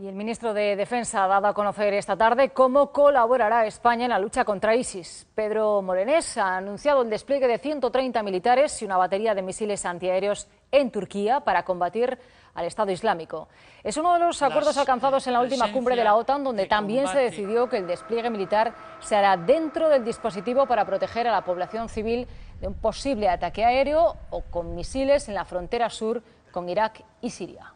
Y el ministro de Defensa ha dado a conocer esta tarde cómo colaborará España en la lucha contra ISIS. Pedro Morenés ha anunciado el despliegue de 130 militares y una batería de misiles antiaéreos en Turquía para combatir al Estado Islámico. Es uno de los acuerdos alcanzados en la última cumbre de la OTAN, donde también se decidió que el despliegue militar se hará dentro del dispositivo para proteger a la población civil de un posible ataque aéreo o con misiles en la frontera sur con Irak y Siria.